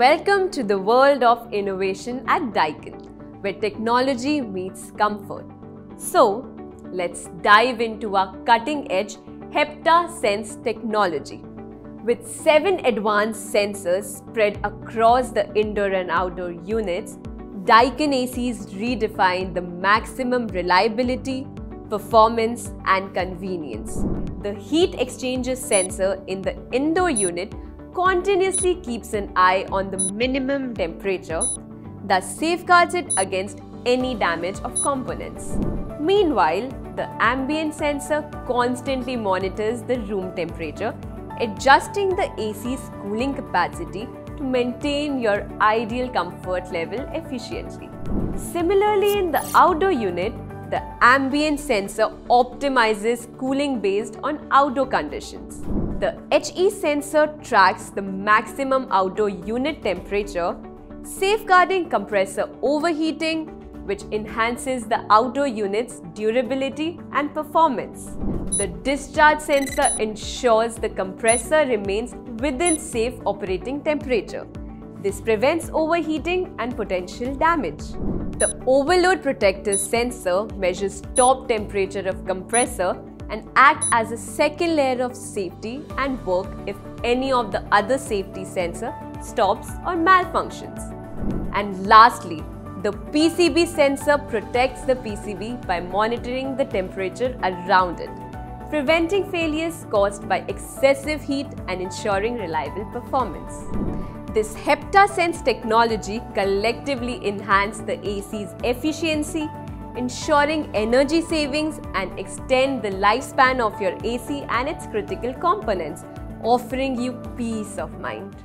Welcome to the world of innovation at Daikin, where technology meets comfort. So, let's dive into our cutting-edge HEPTA Sense technology. With 7 advanced sensors spread across the indoor and outdoor units, Daikin ACs redefine the maximum reliability, performance and convenience. The heat exchanger sensor in the indoor unit continuously keeps an eye on the minimum temperature, thus safeguards it against any damage of components. Meanwhile, the ambient sensor constantly monitors the room temperature, adjusting the AC's cooling capacity to maintain your ideal comfort level efficiently. Similarly, in the outdoor unit, the ambient sensor optimizes cooling based on outdoor conditions. The HE sensor tracks the maximum outdoor unit temperature, safeguarding compressor overheating, which enhances the outdoor unit's durability and performance. The discharge sensor ensures the compressor remains within safe operating temperature. This prevents overheating and potential damage. The overload protector sensor measures top temperature of compressor and acts as a second layer of safety and work if any of the other safety sensor stops or malfunctions. And lastly, the PCB sensor protects the PCB by monitoring the temperature around it, preventing failures caused by excessive heat and ensuring reliable performance. This HEPTA Sense technology collectively enhances the AC's efficiency, ensuring energy savings and extend the lifespan of your AC and its critical components, offering you peace of mind.